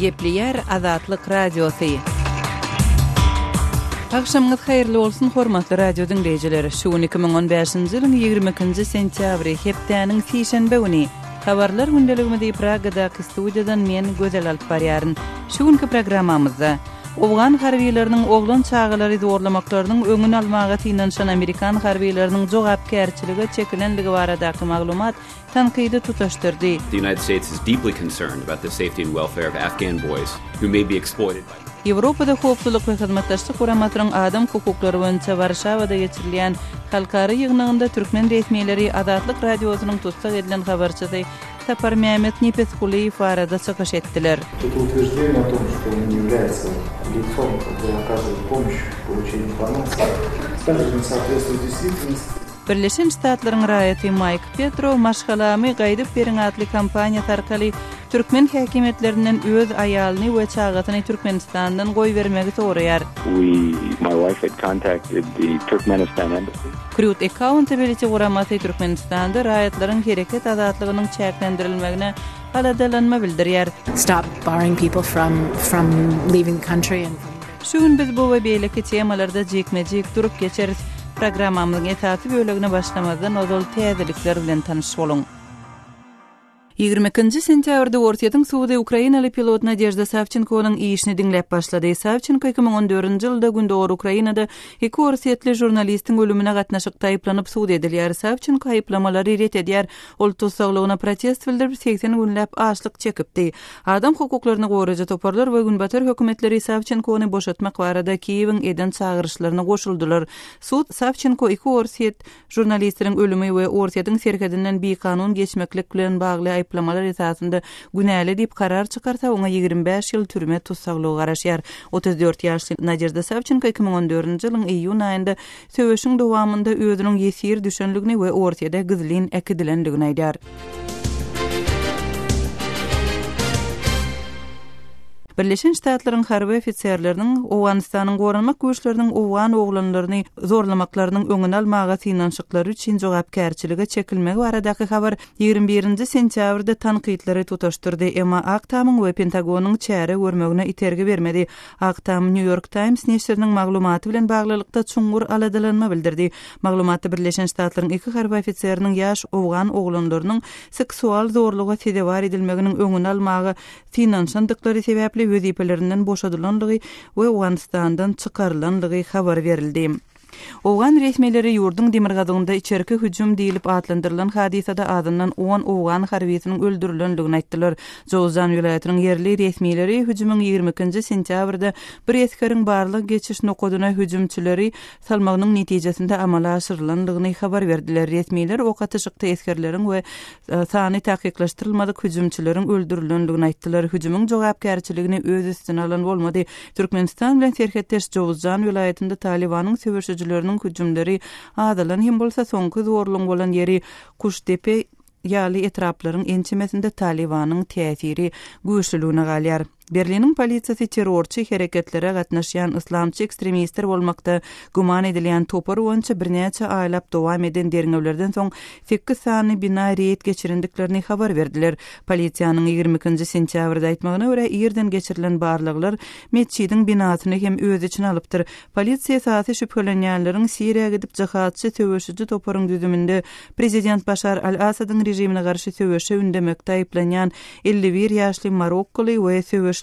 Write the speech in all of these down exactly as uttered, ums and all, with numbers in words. Gepleýär Azatlyk Radiosy. Akşamınız hayırlı olsun, hormatly radio dinleyijileri. Şu iki ming on beşinji ýylyň ýigrimiki sentýabry hepdäniň sesşenbe güni. Habarlar gündeligimizde Pragadaky studiýadan men Gözel alyp barýaryn. Şuňky programmamyzda Owgan harbiýleriniň oglan çağalary dowurlamaklarynyň öňüni almaga tiňlenşen Amerikan harbiýleriniň jogapkärçiligi çekilenligi baradaky maglumat tanqidi tutaşdyrdy. The United States is deeply concerned about the safety and welfare of Afghan boys who may be exploited by Ýewropada howpsuzlyk we hyzmatdaşlyk guramatynyň adam hukuklary boýunça Warşawada geçirilýän halkary ýygnagynda türkmen resmiýetleri Azatlyk radiosynyň tutsak edilen habarçysy Saparmämmet Nepesgulyýew barada çykyş etdiler. Birleşen Ştatlaryň raýaty Maýk Petro maşgalamy gaýdyp beriň atly kampaniýa tarkaly türkmen häkimetlerinden öz aýalyny we çagatyny Türkmenistandan goýbermegi soraýar. My wife had contacted the Turkmenistan embassy. Crude Accountability guramasy Türkmenistanda raýatlaryň hereket azatlygynyň çäklendirilmegine haladalanma bildirýär. Stop barring people from from leaving the country and Şuň biz bu we beýleki temalarda jekmejek durup geçeriz. Programamyzyň etatı bölegine başlamazdan ozal täzelikler bilen tanyş bolun. ýigrimiki sentýabrda Ortiýetiň Suwuda Ukrainaly pilot Nadiya Savchenkonyň işini dinläp başlady. Savchenko iki ming on dörtünji ýylda Gündoğar Ukrainada iki orsiýetli jurnalistiň ölümine gatnaşyp taýplanyp suwda edilýär. Savchenko aýplamalary ret edýär. Ol tutsaglygyna protest bildirip seksen günläp açlyk çekipdi. Adam hukuklaryny goraja toparlar we günbatar hökümetleri Savchenkony boşatmak barada Kiýewiň eden çagyryşlaryna goşuldylar. Sud Savchenko iki orsiýet jurnalistiň ölümi we Ortiýetiň serkedinden bikanun geçmeklik bilen bagly aýplamalar esasında günäli diýip karar çykarsa oňa ýigrimbe beş ýyl türme tutsaglygy garaşýar. otuz dört ýaşly Nadiya Savchenko iki ming on dörtünji ýylyň iýun aýynda söwüşiň dowamında özüniň ýesir düşenligini we Ortiýede gizlin äkidilendigini aýdar. Birleşen Ştatlaryň harby ofitserleriniň Owganistanyň goranmak güýçleriniň Owgan oglanlaryny zorlamaklarynyň öňüni almaga tiňlenşiklary üçin jogapkärçiligi çekilmegi baradaky habar ýigrimbi birinji sentýabrda tanqidlere tutaşdyrdy. Emma Aktamyň we Pentagonyň çäre görmegine itergi bermedi. Aktam New York Times neşriniň maglumaty bilen baglanykda çuňgur aladalanma bildirdi. Maglumatda Birleşen Ştatlaryň iki harby ofitseriniň ýaş Owgan oglanlarynyň seksual zorluga täzebar edilmeginiň öňüni almaga tiňlenşendikleri sebäpli wezipelerinden boşadylanlygy we Owganistandan çykarylanlygy habar berildi. Owgan resmiýetleri ýurdun demirgazygynda içerki hüjüm diýilip adlandyrylan hadisada azyndan on Owgan harbiýetiniň öldürilenligini aýtdylar. Jowzan vilayatının yerli resmiýetleri hüjümiň ýigrimiki sentýabrda bir eskeriň barlyk geçiş nokadyna hüjümçileri salmagynyň netijesinde amala aşyrylanlygyny habar berdiler. Resmiýetler ok atyşykda eskerleriň we sany tähkikleşdirilmedik hüjümçileriň öldürilenligini aýtdylar. Hüjümiň jogapkärçiligini öz üstüne alan bolmady. Türkmenistan bilen serhetdeş Jowzan vilayatynda Talibanyň söwüşi ýerleriň hüjümleri adalan hem bolsa soňky zorluň bolan ýeri Kuştepe ýaly etraplaryň ençemesinde Talibanyň täsiri güýçliligine galýar. Berliniň polisiýasy terrorçy hereketlere gatnaşýan islamçy ekstremistler bolmakda guman edilýän topar boýunça bir näçe aýlap dowam eden derňewlerden soň sekiz sany bina reýit geçirindiklerini habar berdiler. Polisiýanyň ýigrimiki sentýabrda aýtmagyna görä, ýerden geçirilen barlyklar meçhidiň binasyny hem öz içine alypdyr. Polisiýa saýsy şüphelenýänleriň Siriýa gidip jihadçy töwüşüji toparyň düzüminde prezident Bashar al-Assadyň rejimine garşy töwüşe ündemekde aýplanýan elli bir ýaşly Marokkoly we töwüş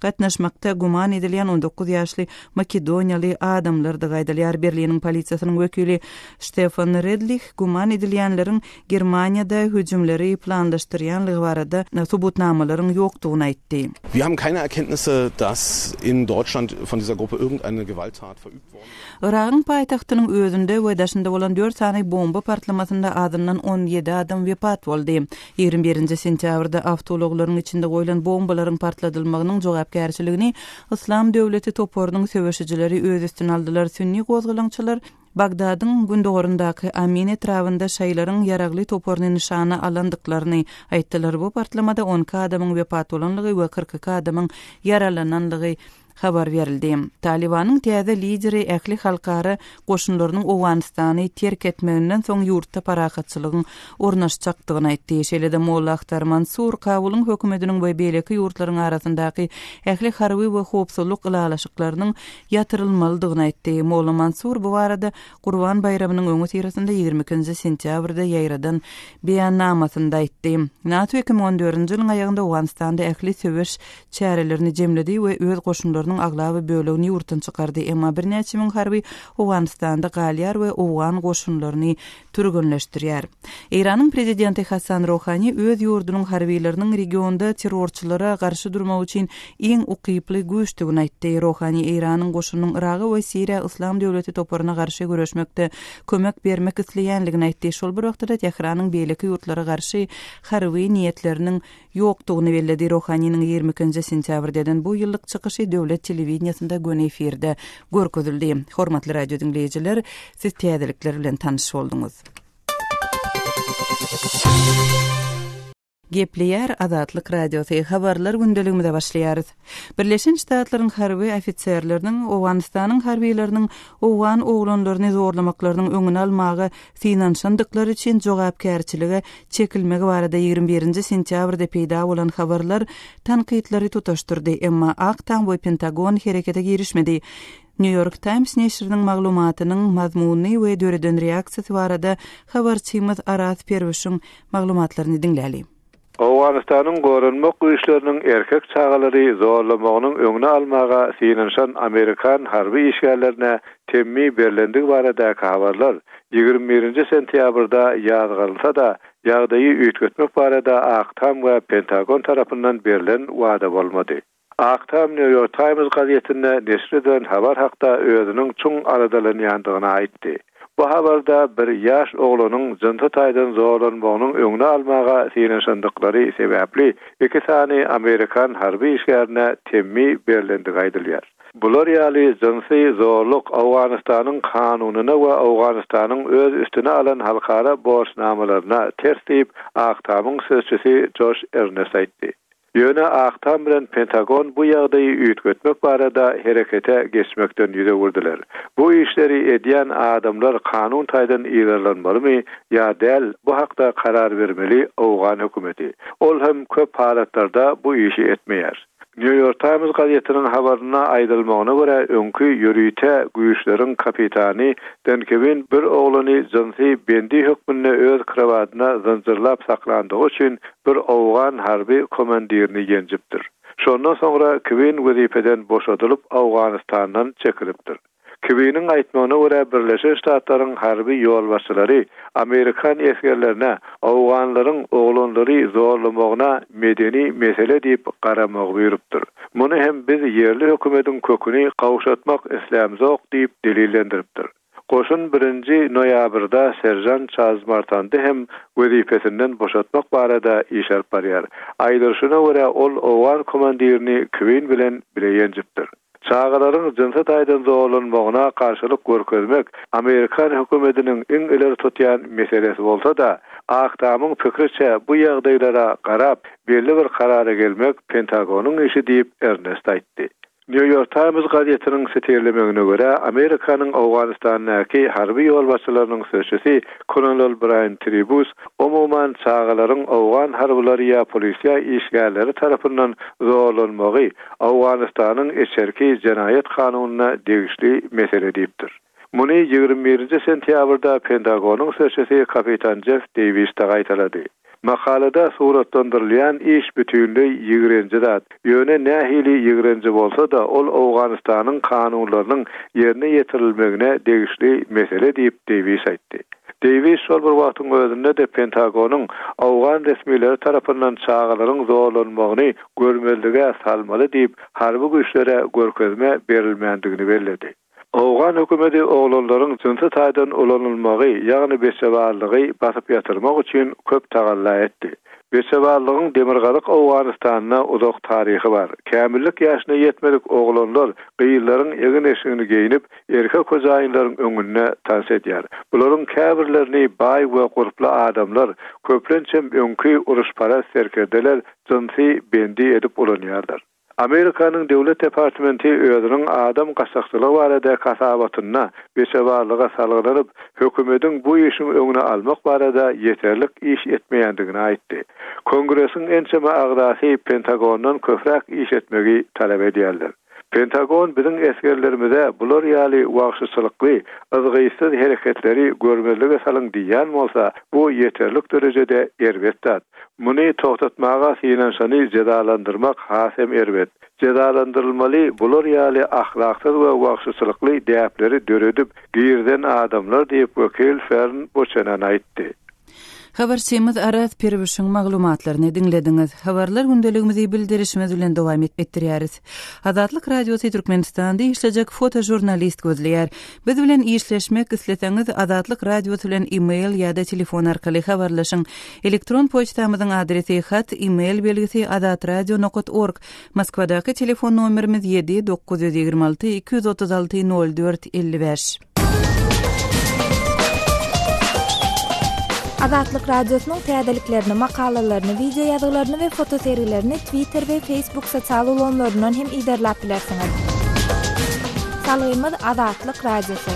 gatnaşmakda guman edilýän on dokuz ýaşly Makedoniýaly adamlar da gaýdalyar. Berliniň polisiýasynyň wekili Stefan Redlich guman edilýänleriň Germaniýada hüjümleri planlaşdyrýanlygy barada subutnamalaryň ýokdugyny aýtdy. Wir haben keine Erkenntnisse, dass in Deutschland von dieser Gruppe irgendeine Gewalttat verübt worden. Iragyň paýtagtynyň özünde we daşynda bolan dört sany bomba partlamasynda azyndan on ýedi adam wepat boldy. ýigrimbi birinji sentýabrda awtologlaryň içinde goýulan bombalaryň partladylmagyny magnyň jogapkärçiligini Islam döwleti toparynyň söwüşijileri öz üstüne aldylar. Sünni gozgulanyçylar Bagdadyň gündogorundaky Amine trawynda şeýleriň ýaragly toparyny nişana alandyklaryny aýtdylar. Bu partlamada on ka adamyň wepat bolanlygy we kırk ka adamyň yaralananlygy xabar berildi. Talibanyň täze lideri ähli halkary goşunlarynyň Owganystany terk etmeginden soň ýurtda parakatçylygyň ornaşjakdygyny aýtdy. Şeýle-de Mullah Akhtar Mansour Kabulyň hökümetiniň we beleki ýurtlaryň arasyndaky ähli harby we howpsuzlyk ylagalaşyklarynyň ýatyrylmalydygyny aýtdy. Mullah Mansour bu barada Qurban bayramynyň öňe teresinde ýigirmi ikinji sentýabrda ýaýradan beýannamasynda aýtdy. NATO iki ming on dördünji ýylyň aýagynda Owganystanda ähli söwüş çärelerini jemledi we öz goşunlarynyň aglaby bölegini ýurtdan çykardy. Emma bir näçe müň harby Owganystanda galýar we Owgan goşunlaryny türgünleşdirýär. Iranyň prezidenti Hassan Rohani öz ýurdunyň harbiýleriniň regionda terrorçylara garşy durmak üçin iň ukyply güýçdigini aýtdy. Rohani Iranyň goşunyň Iraga we Siriýa Islam döwleti toplaryna garşy görüşmekde kömek bermek isleýänligini aýtdy. Şol bir wagtda Tehranyň beýleki ýurtlara garşy harby niýetleriniň ýokdugyny bellädi. Rohaniň ýigirmi ikinji sentýabrdan bu ýyllyk çykyşy döwlet telewiziýasynda gön efirde görkezildi. Hormatly radio dinleyijiler, siz täzelikler bilen tanyş boldyňyz. Gepleýär Azatlyk Radiosy Habarlar gündeligimizde başlaýarys. Birleşen Ştatlaryň harby ofitserleriniň Owganystanyň harbiýleriniň Owgan oglanlaryny zorlamaklarynyň öňüni almagy, finansandyklary üçin jogapkärçiligi çekilmegi barada ýigirmi birinji sentýabrda peýda bolan habarlar tanqidleri tutaşdyrdy, emma Ak Taň we Pentagon herekete girişmedi. New York Times neşrinin maglumatynyň mazmuny we döreden reaksiýasy barada habarçymyz Aras Peribüşiň maglumatlaryny dinläli. Owganystanyň görünmek güýçleriniň erkek çagalary zorlamagynyň öňüne almaga synynşan Amerikan harby işgällerine temmi berlendik barada habarlar ýigirmi birinji sentýabrda ýazgylsa da ýagdaýy üýtgetmek barada Ak Taň we Pentagon tarapyndan berilen wada bolmady. Ak Taň New York Times gazetine neşreden habar hakda özüniň çuň aradalanýandygyny aýtdy. Bu habarda bir ýaş oglunyň jynty taýdan zorlanmagynyň öňüne almaga synynşandyklary sebäpli iki sany Amerikan harby işgärine temmi berilendigi aýdylýar. Bular ýaly jynsy zorluk Owganystanyň kanunyna we Owganystanyň öz üstüne alan halkara borçnamalaryna ters diýip Ak Taňyň sözçisi Josh Earnest aýtdy. Ýöne Ak Taň bilen Pentagon bu ýagdaýy üýtgetmek barada herekete geçmekden ýüze gurdular. Bu işleri edýän adamlar kanun taýdan ýerlenmelimi ýa däl? Bu hakda karar bermeli Owgan hökümeti. Ol hem köp halatlarda bu işi etmeýär. New York Times gazetiniň habaryna aýdylmagyna görä, öňkü ýürüýte güýçleriň kapitany Denkevin bir ogluny jynsy bendi hökmünde öz krawatyna zynjyrlap saklandygy üçin bir Owgan harby komandirini ýenjipdir. Şondan soňra Kvin wezipeden boşadylyp Owganistandan çekilipdir. Kivinin aýtmagyna görä, Birleşen Ştatlaryň harby ýolbaşçylary Amerikan esgerlerine Owganlaryň oglanlary zorlamagyna medeni mesele diýip garamagy buyurupdyr. Muny hem biz yerli hökümetiň köküni gawşatmak islämzok diýip delillendiripdir. Goşun birinji noýabrda serjant Çazmartandy hem wezipesinden boşatmak barada işaret berýär. Aýdylşyna görä, ol Owgan komandirini Kvin bilen bileýenjipdir. Çağalaryň jynsy taýdan zorlanmagyna garşylyk görkezmek Amerikan hökümetiniň iň ileri tutýan meselesi bolsa da, Ak Taňyň pikirçe bu ýagdaýlara garap belli bir karara gelmek Pentagonyň işi diýip Earnest aýtdy. New York Times gazetiniň siterlemegine görä, Amerikanyň Owganystandäki harby ýolbaşçylarynyň sözçisi Kolonel Brian Tribus umumyň çağalaryň Owgan harbylary ýa polisiýa işgärleri tarapyndan zorlanmagy Awganystanyň içerki jenayet kanunyna degişli mesele diýipdir. Muny ýigirmi birinji sentýabrda Pentagonyň sözçisi kapitan Jeff Davis da gaýtalady. Makalada suratlandyrılan iş bütünlüğü ýigrinji zat. Ýöne nähili ýigrinji bolsa da ol Owganystanyň kanunlarynyň ýerine ýetirilmegine degişli mesele diýip Davis aýtdy. Davis şol bir wagtyň özünde de Pentagonyň Owgan resmileri tarapyndan çağalaryň zorlanmagyny görmezlige salmaly diýip harby güýçlere görkezme berilmändigini bellädi. Owgan hökümeti oglanlaryň jynsy taýdan ulanylmagy, ýagny beşewarlygy basyp ýatyrmak üçin köp tagalla etdi. Beşewarlygyň demirgalyk Owganystanyna uzak taryhy bar. Kämillik ýaşyna ýetmelik oglanlar gyýylaryň egin eşigini giýinip, erkek hojaýynlaryň öňüne tans edýär. Bularyň käbirlerini bay we gurply adamlar köplençe öňkü uruşparaz serkerdeler jynsy bendi edip ulanýarlar. Amerikanyň Döwlet Departamenti özüniň adam gaşakçylygy barada kasabatyna we şewarlyga salgylanyp, hökümetiň bu işin öňüne almak barada yeterlik iş etmeýändigini aýtdy. Kongresiň ençeme agdasy Pentagondan köpräk iş etmegi talap edýärler. Pentagon bizim eskerlerimize bular yali wagşyçylykly, ızgıysyz hereketleri görmelige salyň diýen bolsa, bu yeterlik derejede erbetdat. Muny togtatmaga syýanşany cezalandyrmak hasem erbet. Cezalandyrylmaly bular yali ahlaksyz we wagşyçylykly däpleri döredip, giýerden adamlar diýip wekil Fern Boçanan aýtdy. Habarsemiz Aras Peribüşiň maglumatlaryny dinlediňiz. Habarlar gündeligimizi bildirişimiz bilen dowam etdirýäris. Azatlyk Radiosy Türkmenistanda işlejek fotojurnalist gözleýär. Biz bilen işleşmek isleseňiz Azatlyk Radiosu bilen e-mail ýa-da telefon arkaly habarlaşyň. Elektron poçtamyzyň adresi hat e-mail belgisi azat radio nokta org. Moskwadaki telefon nomerimiz ýedi dokuz ýüz ýigirme alty iki ýüz otuz alty nol dört elli beş. Azatlyk Radiosynyň täzeliklerini, makalalaryny, video ýazylaryny we fotoseriýalaryny Twitter we Facebook sosial ulanlaryndan hem ýerläp bilersiňiz. Salymyz Azatlyk Radiosu.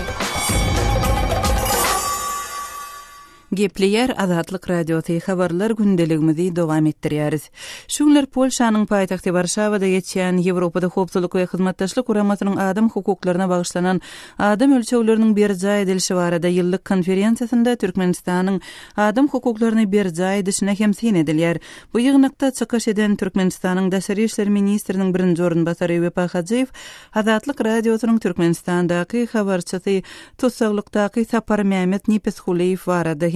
Gepleýär Azatlyk Radiosy habarlar gündeligimizi dowam etdirýäris. Şuňlar Polşanyň paýtagty Warşawada geçýän Ýewropada howpsuzlyk we hyzmatdaşlyk guramasynyň adam hukuklaryna bagyşlanan adam ölçegleriniň berja edilişi barada ýyllyk konferensiýasynda Türkmenistanyň adam hukuklaryny berja edişine hemsin edilýär. Bu ýygnykda çykyş eden Türkmenistanyň Daşary işler ministriniň birinji orunbasary Vepa Hajyýew, Azatlyk Radiosynyň Türkmenistandaky habarçysy Tutsagylykdaky Saparmämmet Nepesgulyýew barada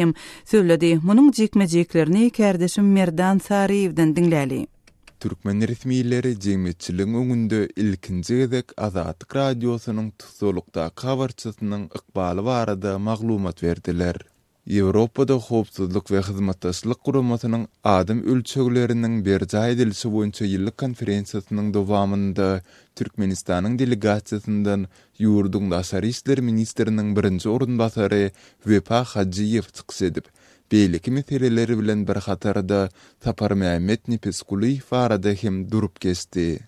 söyledi. Munun jekmejeklerini kardeşim Merdan Sariýewden dinläli. Türkmen resmiýetleri jemgyýetçiligiň öňünde ilkinji gezek Azatlyk Radiosynyň tutulukdaky habarçysynyň ykbaly barada maglumat berdiler. Ýewropada howpsuzlyk we hyzmatdaşlyk guramasynyň adam ölçegleriniň berja edilişi boýunça ýyllyk konferensiýasynyň dowamında Türkmenistanyň delegasiýasyndan ýurdun daşary işler ministriniň birinji orunbasary Vepa Hajyýew çykyş edip, beýleki meseleleri bilen bir hatarda Saparmämmet Nepesgulyýew barada hem durup geçdi.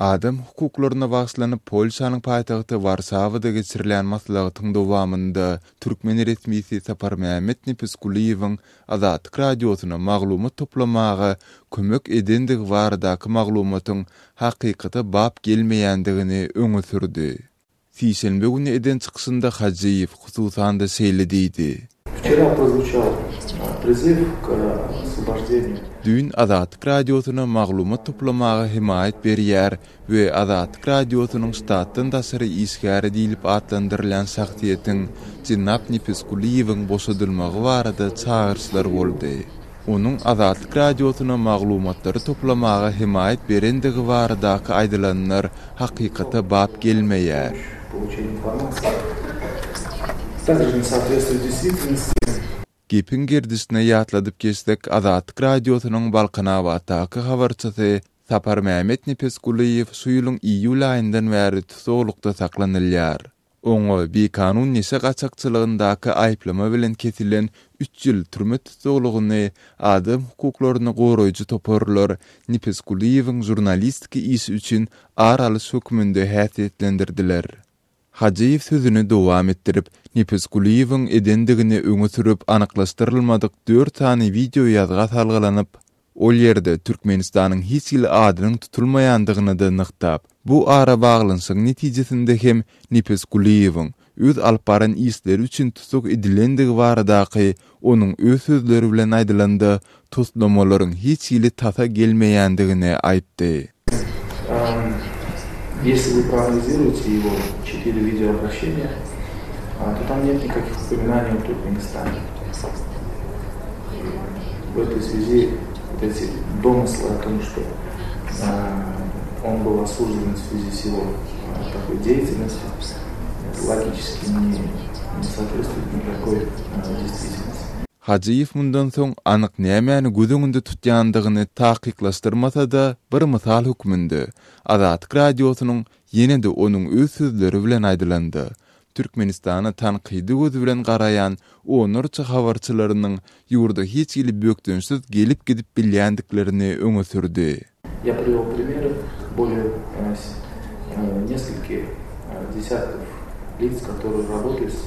Adam hukuklaryna bagyşlanyp Polşanyň paýtagty Warşawada geçirilen maslahatyň dowamında Türkmen resmiýeti Saparmämmet Nepesgulyýewiň Azatlyk Radiosyna maglumat toplamaga kömek edendik baradaky maglumatyň hakykata bap gelmeýändigini öňe sürdi. Siýsenbe güni eden çykyşynda Hajyýew hususanda seýlediydi. Dün Azatlyk Radiosyna maglumat toplamaga himayet berýär we Azatlyk Radiosynyň ştatdan daşary işgäri diýilip atlandyrylan şahsiýetiň Jennap Nepesgulyýewiň boşadylmagy barada çağırşlar boldy. Onuň Azatlyk Radiosyna maglumatlary toplamaga himayet berendigi baradaky aýdylanlar hakykata bap gelmeýär. Gepin girdisine yatladıp geçsek Azatlyk Radiosynyň Balkanabadaky habarçysy Saparmämmet Nepesgulyýew şu ýylyň iýul aýyndan bäri tutulukda saklanylýar. Oňa bekanun neşe gaçakçylygyndaky aýplama bilen kesilen üç ýyl türme tutulugyny adam hukuklaryny goraýjy toparlar Nepesgulyýewiň jurnalistiki işi üçin aralyş hökmünde häsiýetlendirdiler. Hajyýew sözüni dowam etdirip, Nepesgulyýewiň edendigini öňe sürip anyklaşdyrylmadyk dört tany video ýazga salgylanyp, ol ýerde Türkmenistanyň hiç ýyly adynyň tutulmaýandygyny da nyktap. Bu ara baglanşyň netijesinde hem Nepesgulyýewiň öz alyp baran işleri üçin tutuk edilendigi baradaky onuň öz sözleri bilen aýdylanda tutulmalarň hiç ýyly tasa gelmeýändigini aýtdy. Если вы проанализируете его четыре видеообращения, то там нет никаких упоминаний о Туркменистане. В этой связи вот эти домыслы о том, что э, он был осужден в связи с его э, такой деятельностью, логически не, не соответствует никакой э, действительности. Hajyýew mundan soň anyk nämäni göz öňünde tutýandygyny tahkyklaşdyrmasa da bir mysal hükmünde Azatlyk Radiosynyň ýene-de onuň öz sözleri bilen aýdylandy. Türkmenistana tankydy göz bilen garaýan onurça habarçylarynyň ýurda hiç ýyly bökdünsiz gelip gidip bilýändiklerini öňe sürdi. более нескольких десятков лиц, которые работают с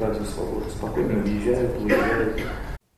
Радио Свободы, спокойно уезжают, уезжают.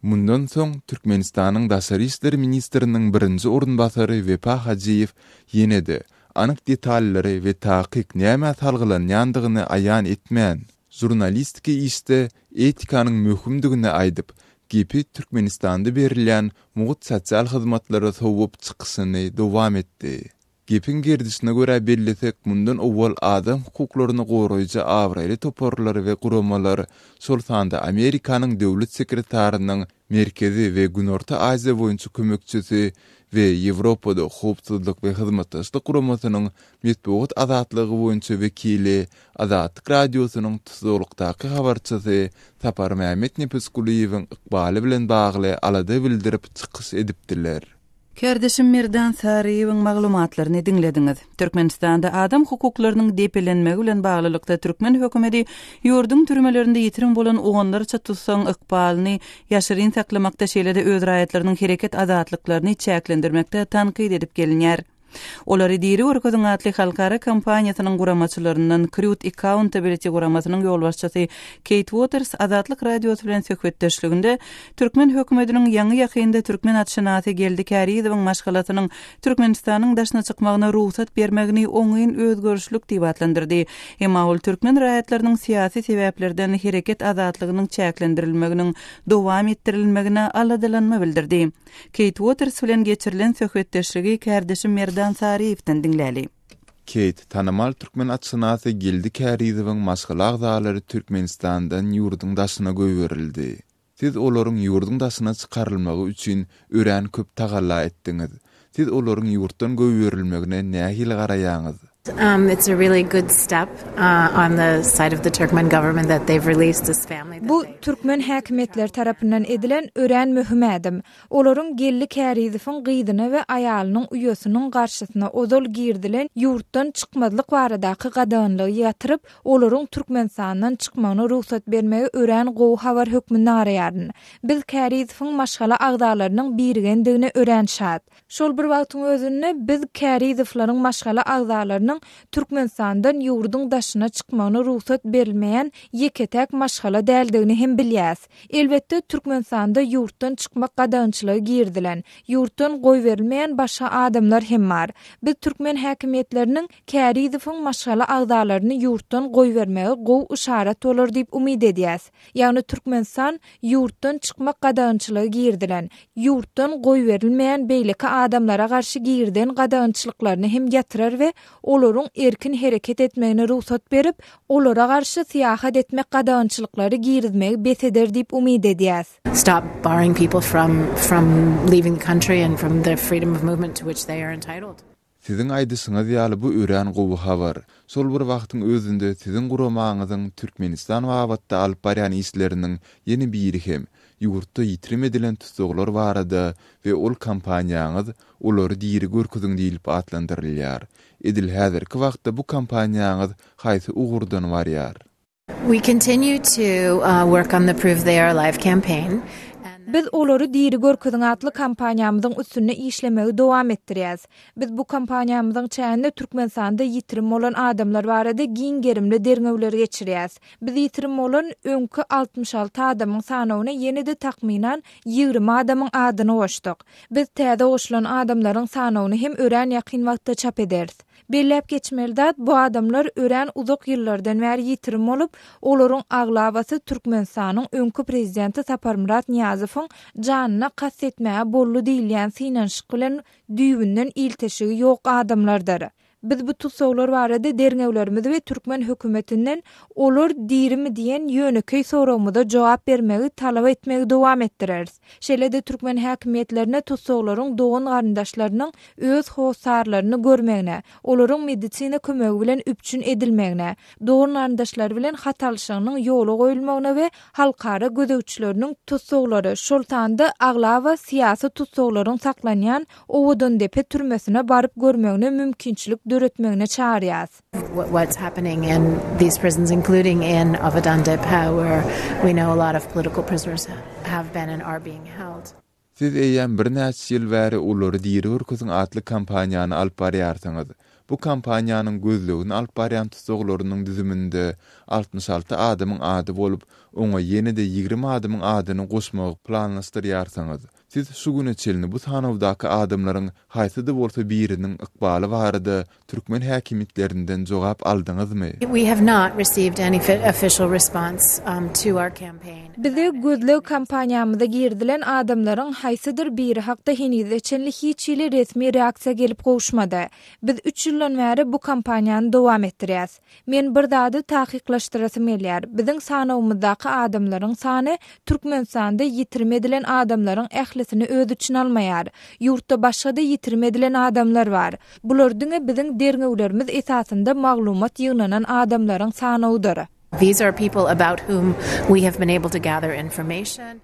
Mundan soň Türkmenistanyň daşary işleri ministriniň birinji orunbasary Vepa Hajyýew ýene-de anyk detalleri we taqiq näme talgylanýandygyny aýan etmän. Jurnalistike işde etikanyň möhümdigini aýdyp, gepi Türkmenistanda berilýän mugut sosial hyzmatlary sowup çykysyny dowam etdi. Gepin gerdişine göre bellisek, mundan owwal adam hukuklaryny goraýjy aýraly toparlar we guramalar Sultanda Amerikanyň döwlet sekretariniň merkezi we Günorta Aziýa boýunça kömekçisi we Ýewropada howpsuzlyk we hyzmatdaşlyk guramasynyň medpuwat azatlygy boýunça wekili, Azatlyk Radiosynyň tutulukdaky habarçysy Saparmämmet Nepesgulyýewiň ykbaly bilen bagly alada bildirip çykyş edipdiler. Kardeşim Merdan Sariýewiň maglumatlaryny dinlediňiz. Türkmenistanda adam hukuklarynyň depelenmegi bilen baglylykda türkmen hökümeti ýurdun türmelerinde ýetirim bolan oganlarça tutsaň ykbalyny ýaşyryn saklamakda şeýlede öz raýatlarynyň hereket azatlyklaryny çäklendirmekde tanqid edip gelinýär. Olary diri örköziň atly halkara kampaniýasynyň guramaçylarynyň Crude Accountability guramaçynyň ýolbaşçysy Kate Waters Azatlyk Radiosy bilen söhbetdeşliginde türkmen hökümetiniň ýaňy ýakynda türkmen atşynasy geldi Käriýewiň maşgalatynyň Türkmenistanyň daşyna çykmagyna ruhsat bermegini oňyn özgörüşlik diýip atlandirdi. Emma ol türkmen raýatlarynyň siýasy sebäplerden hereket azatlygynyň çäklendirilmeginiň dowam etdirilmegine aladalanma bildirdi. Kate Waters bilen geçirilen söhbetdeşligi kardeşim Merdan Sariýewden dinläli. Kate, tanamal türkmen atşynasy Geldi Käriýewiň maşgalak zalary Türkmenistandan ýurdun daşyna göýberildi. Siz olaryň ýurdun daşyna çykarylmagy üçin örän köp tagalla etdiňiz. Siz olaryň ýurtdan göýberilmegine nähil garaýaňyz? Um, it's a really good step uh, on the side of the Turkmen government that they've released this family. Bu Türkmen häkimetleri tarapyndan edilen ören möhüm ädim. Olaryň Gelli Käriýewiň gyýdyny we aýalynyň uýýasynyň garşysyna ozol girdilen ýurtdan çykmazlyk baradaky gadanlygy ýatyryp, olaryň Türkmenistandan çykmagyna ruhsat bermegi ören gowy habar hökmüni araýaryn. Biz Käriýewiň maşgala agdalarynyň birigendigini örenşat. Şol bir wagtyň özünde biz Käriýewiň maşgala agdalaryny Türkmenistandan ýurdun daşyna çykmagyna ruhsat berilmeýän ýeketäk maşgala däldigini hem bilýäs. Elbetde Türkmenistanda ýurtdan çykmak gadançylygy girdilen, ýurtdan goýberilmeýän başga adamlar hem bar. Biz türkmen häkimetleriniň Käriýewiň maşgala agdalaryny ýurtdan goýbermegi gowy işaret bolar diýip umyt edýäs. Ýagny Türkmenistan ýurtdan çykmak gadançylygy girdilen, ýurtdan goýberilmeýän beýleki adamlara garşy girden gadançylyklaryny hem ýatyrar we olorun erkin hereket etmegine ruhsat berip, olara garşy siýahat etmek gadançylyklary girizmegi beseder diýip umyt edýäs. Stop barring people from from leaving the country and from the freedom of movement to which they are entitled. Siziň aýdysyňyz ýaly bu ören gowy habar. Sol bir wagtyň özünde siziň guramağyňyzyň Türkmenistan wagtda alyp barýan işleriniň ýene biri hem ýurtda ýitirim edilen tutuglar barada we ol kampaniýaňyz olary diýri görkeziň diýilip atlandirilýär. Edil häzirki wagtda bu kampaniýaňyz haýsy ugurdan barýar. We continue to uh, work on the Prove They Are Alive campaign. Biz olary diri görkeziň atly kampaniýamyzyň üstünde işlemegi dowam etdirýäs. Biz bu kampaniýamyzyň çäginde Türkmenistanda ýitirim bolan adamlar barada giňgerimli derňewler geçirýäs. Biz ýitirim bolan öňkü altmış alty adamyň sanawyna ýene-de takminan ýygrym adamyň adyny goşduk. Biz täze goşulan adamlaryň sanawyny hem ören ýakyn wagtda çap ederiz. Belläp geçmeldat bu adamlar ören uzak ýyllardan bäri ýitirim bolup, olaryň aglabasy Türkmenistanyň öňkü prezidenti Saparmyrat Nyýazowyň janyna kassetmäge bolly diýilýän synanşyk bilen düýbünden ilteşigi ýok adamlardyr. Biz bu tutsaglar barada derňewlerimizi we türkmen hökümetinden olar dirimi diýen ýönekey sorawymyza jogap bermegi talap etmegi dowam etdireriz. Şeýle de türkmen häkimetlerine tutsaglaryň dogan garandaşlarynyň öz howsarlaryny görmegine, olaryň medisina kömegi bilen üpçün edilmegine, dogan garandaşlar bilen hatalyşygynyň ýoly goýulmagına we halkara gödäwçileriniň tutsaglary Sultanda aglaba siýasy tutsaglaryň saklanýan Owgan depe türmesine barıp görmegine mümkinçilik döretmegine çağırýas. What's happening in these prisons, including in Owgan, where we know a lot of political prisoners have been and are being held. Siz eýen bir näçe ýyl bäri ulary diýri örkesin atly kampaniýany alyp barýarsyňyz. Bu kampaniýanyň gözlegini alyp barýan tutsaglarynyň düzüminde altmış altı adamyň ady bolup, oňa ýene-de ýigirme adamyň adyny goşmagy planlaşdyrýarsyňyz. Siz şu güne çelini bu sanawdaky adamlaryň haýsydy bolsa biriniň ykbaly barada türkmen häkimetlerinden jogap aldyňyzmy? We have not received any official response um, to our campaign. Bize gözleg kampaniýamyza girdilen adamlaryň haýsydyr biri hakda henize çenli hiçili resmi reaksiýa gelip gowuşmady. Biz üç ýyldan bäri bu kampaniýany dowam etdirýäs. Men bir dady tahkyklaşdyrasym gelýär. Biziň sanawymyzdaky adamlaryň sany Türkmenistanda ýitirme edilen adamlaryň ählisini öz üçin almaýar. Ýurtda başga da ýitirme edilen adamlar bar. Bulardyňa biziň derňewlerimiz esasynda maglumat ýygnanan adamlaryň sanawydyr. These are people about whom we have been able to gather information.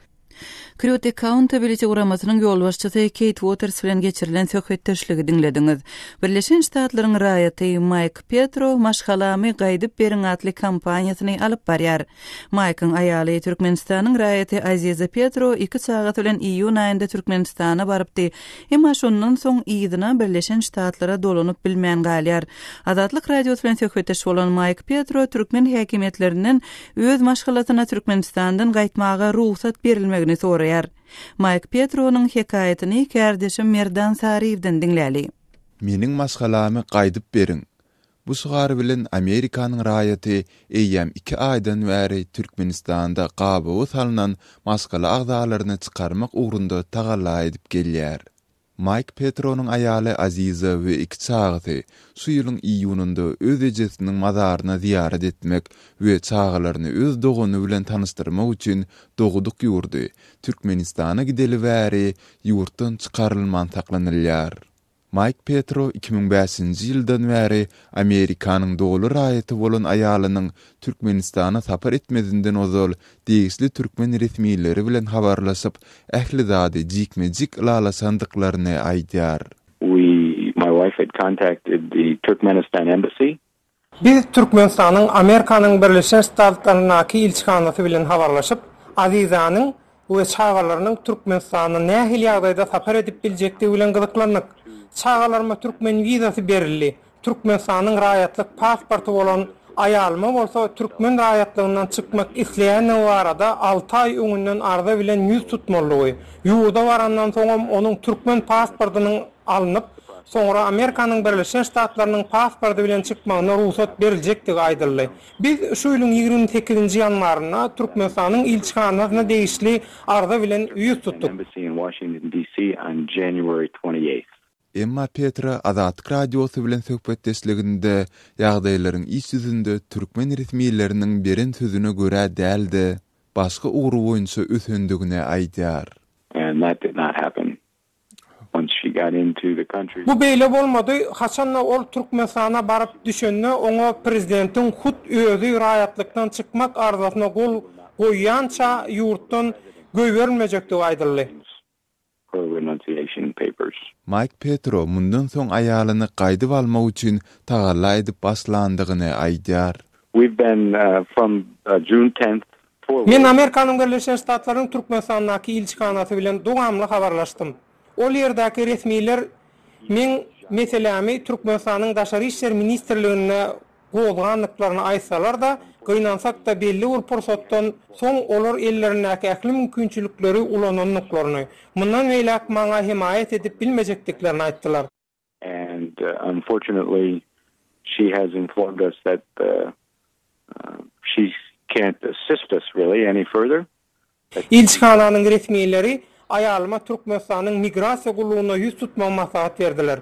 Crude Accountability uramasynyň ýolbaşçysy Kate Waters bilen geçirilen söhbetdeşligi dinlediňiz. Birleşen Ştatlaryň raýaty Maýk Petro maşgalamy gaýdyp beriň atly kampaniýasyny alyp barýar. Maýkyň aýaly Türkmenistanyň raýaty Aziza Petro iki sagat bilen iýun aýynda Türkmenistana barypdy. Emma şondan soň ýygyna Birleşen Ştatlara dolanyp bilmän galýar. Azatlyk Radiosy bilen söhbetdeş bolan Maýk Petro türkmen häkimetleriniň öz maşgalatyna Türkmenistandan gaýtmaga ruhsat berilmegini soraýar. Maýk Petro'nun hekayetini kardeşim Merdan Sariýewden dinläli. Meniň maşgalamy gaýdyp beriň. Bu sygary bilen Amerikanyň raýaty eýem iki aýdan bäri Türkmenistanda gabaw salynan maşgala agdalaryny çykarmak ugrunda tagalla edip gelýär. Maýk Petro'nun aýaly Aziza we iki çagaty şu ýylyň iýunynda öz ejesiniň mazaryna ziyaret etmek we çagalaryny öz dogany bilen tanystyrmak üçin doguduk ýurdy. Türkmenistana gideli bäri ýurtdan çykarylman taklanylýar. Maýk Petro iki miň bäşinji ýyldan bäri Amerikanyň dogly raýaty bolan aýalynyň Türkmenistana sapar etmezinden ozal deýişli türkmen resmiýetleri bilen habarlaşyp ählizady jikmejik lala sandyklaryny aýdýar. We my wife had contacted the Turkmenistan embassy. Biz Türkmenistanyň Amerikanyň Birleşen Ştatlarynaky elçixanasy bilen habarlaşyp Azizanyň we çagalarynyň Türkmenistana nähil ýagdaýda sapar edip biljekdigi bilen gyzyklandyk. Çagalarma türkmen vizasy berildi. Türkmenistanyň raýatlyk pasporty bolan aýalyma bolsa türkmen raýatlygyndan çykmak isleýän arada altı ay öňünden arda bilen ýüz tutmalygy. Ýuwda barandan soň onuň türkmen pasportynyň alınıp sonra Amerikanyň Birleşen Ştatlarynyň pasporty bilen çykmagyna ruhsat beriljekdigi aýdyldy. Biz şu ýylyň ýigirme sekizinji ýanwaryna Türkmenistanyň elçixanasyna degişli arda bilen ýüz tutduk. Emma Petra Azatlyk Radiosu bilen söhbetdeşliginde ýagdaýlaryň iç ýüzünde türkmen resmiýetleriniň beren sözüne görä däldi, başga uğru boýunça ösündigine aýdýar. Bu beýle bolmady. Haçanla ol Türkmenistana baryp düşende oňa prezidentiň hut özi raýatlykdan çykmak arzasyna gol goýança ýurtdan göýbermejekdi aýdyldy. Maýk Petro mundan soň aýalyny gaýdyp almak üçin tagalla edip başlandygyny aýdýar. Men Amerikanyň Birleşen Ştatlarynyň Türkmenistanaky elçixanasy bilen dowamly habarlaşdym. Ol ýerdäki resmiýetler men meselemi Türkmenistanyň daşary işler ministrligine gowganlyklaryny aýsalar da, goýnansak da belli bir pursatdan soň olar ellerindäki ähli mümkinçilikleri ulananlyklaryny, mundan meýlak maňa himayet edip bilmejekdiklerini aýtdylar. And uh, unfortunately she has informed us that uh, uh, she can't assist us really any further. Elçixananyň resmiýetleri aýalyma Türkmenistanyň migrasiýa gullugyna ýüz tutmagy maslahat berdiler.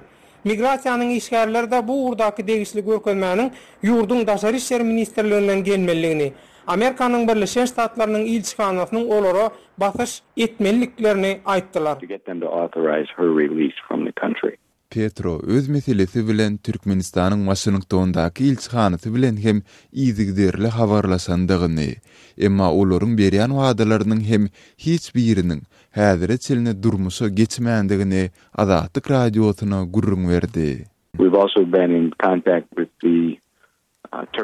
Migrasiýanyň işgärleri de bu urdaky degişli görkezmäniň ýurdun daşary işler ministrliginden gelmeligini, Amerikanyň Birleşen Ştatlarynyň elçixanasynyň olara basyş etmeliklerini aýtdylar. Petro öz meselesi bilen Türkmenistanyň Washingtondaky elçixanasy bilen hem ýygyderli habarlaşandygyny, emma olaryň berýän wadalarının hem hiç biriniň häzire çelini durmuşa geçmändigini Azatlyk Radiosyna gurrun berdi. We've also been in contact with the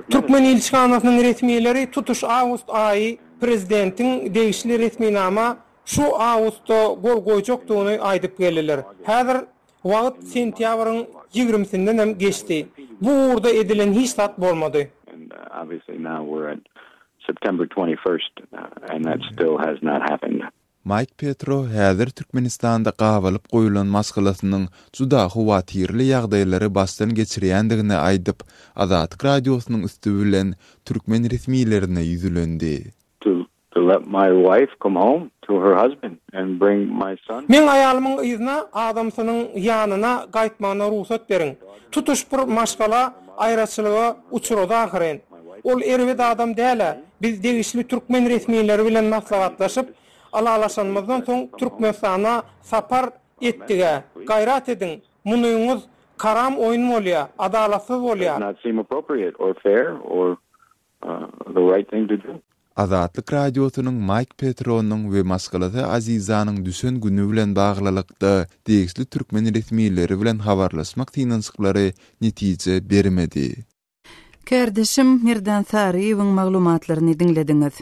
Türkmen elçixanasynyň resmiýetleri tutuş awgust aýy prezidentiň degişli resminama şu awusta gol goýjakdygyny aýdyp geldiler. Häzir wagt sentýabryň ýigrimsinden hem geçdi. Bu uğurda edilen hiç tat bolmady. Maýk Petro häzir Türkmenistanda gawalyp goýulan maskalasynyň juda huwatirli ýagdaýlary basdan geçirýändigini aýdyp, Azatlyk radiosynyň üstü bilen türkmen resmiýetlerine ýüzülendi. Let my wife come home to her husband and bring my son. Men ayalymyň yzyna adamsynyň ýanyna gaýtmagyna ruhsat beriň. Tutuşpyr maşgala aýratçylyga uçurada ahyren. Ol erwed adam däle. Biz degişli türkmen resmiýetleri bilen maslahatlaşyp, alalaşanymyzdan soň Türkmenistana sapar etdige. Gaýrat ediň. Munyňyz karam oýun bolýar, adalatsyz bolýar. Not seem appropriate or fair or uh, the right thing to do. Azatlyk radiosynyň Maýk Petronyň we maskalaty Azizanyň düşen güni bilen baglylykda degişli türkmen resmiýetleri bilen habarlaşmak tynanskyklary netije bermedi. Kardeşim Merdan Sariýewiň maglumatlaryny dinlediňiz.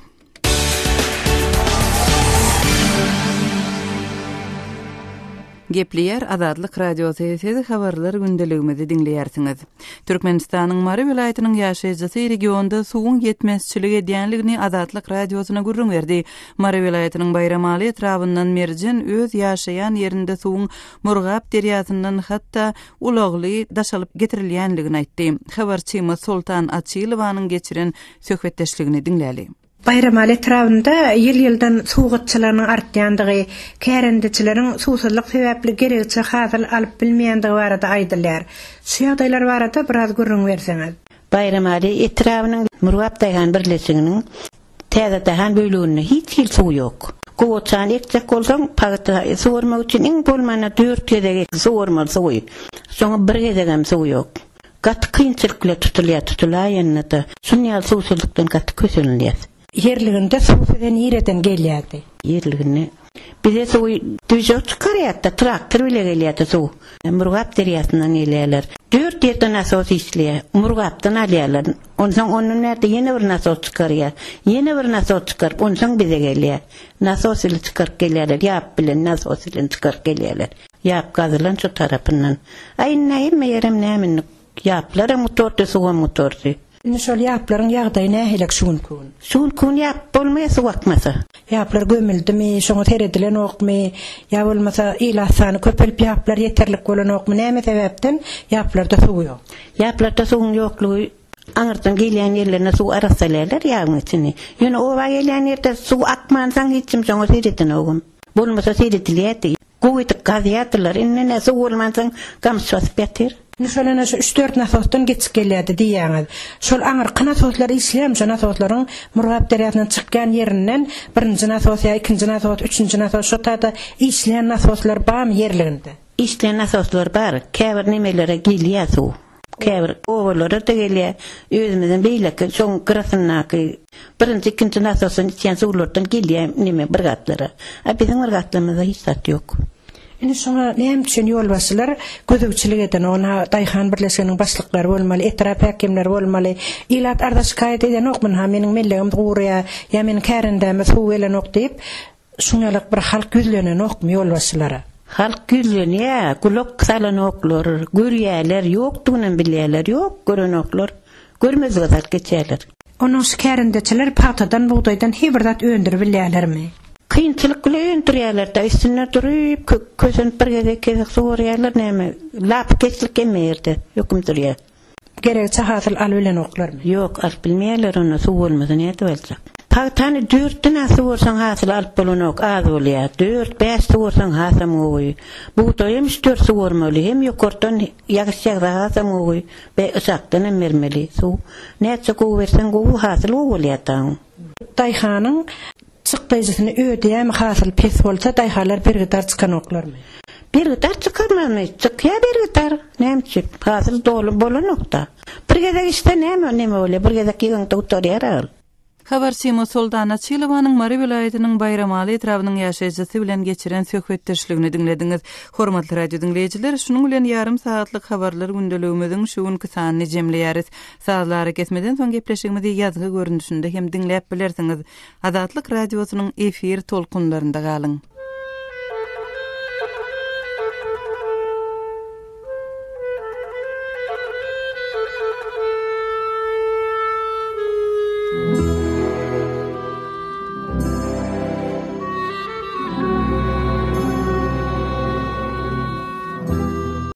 Gepleýär Azatlyk radiosy sezi habarlar gündeligimizi dinleýärsiňiz. Türkmenistanyň Mary vilayatynyň ýaşajysy regionda suwun ýetmezçiligi diýenligini Azatlyk radiosyna gürrüň berdi. Mary vilayatynyň Bayramaly etrabyndan merjen öz ýaşaýan ýerinde suwun Murgap derýasyndan hatda ulagly daşalyp getirilýänligini aýtdy. Habarçymiz Sultan Açylowanyň geçiren söhbetdeşligini dinläli. Bayramaly etrabynda ýyl-ýyldan suwgatçylaryň artýandygy, kärendiçileriň suwsuzlyk sebäpli gerekçe hasyl alyp bilmeýändigi barada aýdylýar. Şu ýagdaýlar barada biraz görüň berseňiz. Bayramaly etrabynyň Murwap daýan birleşiginiň täze daýan bölüginde hiç hil suw ýok. Gowaçan ekjek bolsaň, pagatda suw bermek üçin iň bolmanda dört gezeg suw bermeli suw. Şoňa bir gezegem suw ýok. Gat kynçylykla tutulýar, tutulaýanda şunýa suwsuzlykdan gat köselenýär. Yerliginde suwsuzdan ýerden gelýärdi. Yerligini bize suw düzgün çıkarýardy, traktor bilen gelýärdi suw. Murgap derýasyndan gelýärler. Dört ýerden asos işleýär. Murgapdan alýarlar. Ondan onun näde ýene bir nasos çıkarýar. Ýene bir nasos çıkaryp ondan bize gelýär. Nasos ile çıkaryp gelýärler. Ýap bilen nasos ile çıkaryp gelýärler. Ýap gazylan şu tarapyndan. Aýna hemme ýerem nämen ýaplara motordy, suwa motordy. Nişol ýaplaryň ýagdaýyna helek şuň kun. Şuň kun ýap bolmasa wagtmasa. Ýaplar gömüldimi, şoňa teredilen okmy, ýa bolmasa ýylasyny köpelip ýaplar ýeterlik bolan okmy, näme sebäpden ýaplarda suw ýok. Ýaplarda suwuň ýoklugy aňyrdan gelýän ýerlerine suw arasaýarlar ýagyň içini. Ýöne owa gelýän ýerde suw akmansaň hiçim şoňa tereden ogum. Bolmasa seredilýärdi. Goýup gaziýatlar inne suw bolmansaň gamşy beter. Nişolana şu üç dört nasosdan geçip gelýärdi diýäňiz. Şol aňyrky nasoslary işlämşe nasoslaryň Murgap derýasyna çykýan ýerinden birinji nasos, ikinji nasos, üçinji nasos şotada işlän nasoslar bam ýerlerinde. Işlän nasoslar bar, käbir nimelere gelýär suw. Käbir owalara da gelýär. Özümizden beýleki şoň gyrasyndaky birinji, ikinji nasosdan içýän suwlardan gelýär nime bir gatlara. A biziň bir gatlarymyzda hiç sat ýok. Indi şoňa näme üçin ýolbaşçylar gözegçilik eden, ona Daýhan birleşiginiň başlyklary bolmaly, etrap häkimleri bolmaly, ilat ardaş kaýat eden okman ha meniň millegim gowraýa, ýa meniň kärendäme suw elen ok diýip, şuňalyk bir halk gözlenen okmy ýolbaşçylara. Halk gözlenýär, kulak salanoklar, görýärler, ýokdugyny bilýärler, ýok görenoklar, görmezlik edip geçýärler. Onuň kärendeçiler paýtadan, buğdaýdan hebirdat öndürip bilýärlermi? Kynçylykla öndürýärler, üstüne durup, kösen bir gezek-gezek soraýarlar, näme, lapkeslik emerdi, ýökümdürýär. Gerekçe hasyl alybilen oklarmy? Ýok, alyp bilmeýärler, ona suw bolmasa näde boljak? Pagtany dörtten asyp bolsaň hasyl alyp bolan ok, az bolýar. dört bäş bolsaň hasam ogy. Buğdaýym dört suw bermeli, hem ýokurdan ýagşyýa hasam ogy, we usakdan hem bermeli suw. Näçe gow bersen gow hasyl bolýar taň. Daýhanyň çykdyjysyny öýdäme hasyl pes bolsa daýhalar bir gitar çykan oklarmy? Bir gitar çykarmazmy, çykýa bir gitar. Näme çyp? Hasyl dolu bolan okda. Bir gezek işte näme näme bolýar, bir gezek ýeňde otorýar. Habarsimo Sultan Açylowanyň Mary vilayetiniň Bayramaly etrawynyň ýaşajysy bilen geçiren söhbetdeşligini dinlediňiz. Hormatly radio dinleýijiler, şunuň bilen ýarym saatlyk habarlar gündeligimiziň şuňky sanyny jemleýäris. Saatlara kesmeden soň gepleşigimizi ýazgy görnüşinde hem dinläp bilersiňiz. Azatlyk radiosynyň efir tolkunlarynda galyň.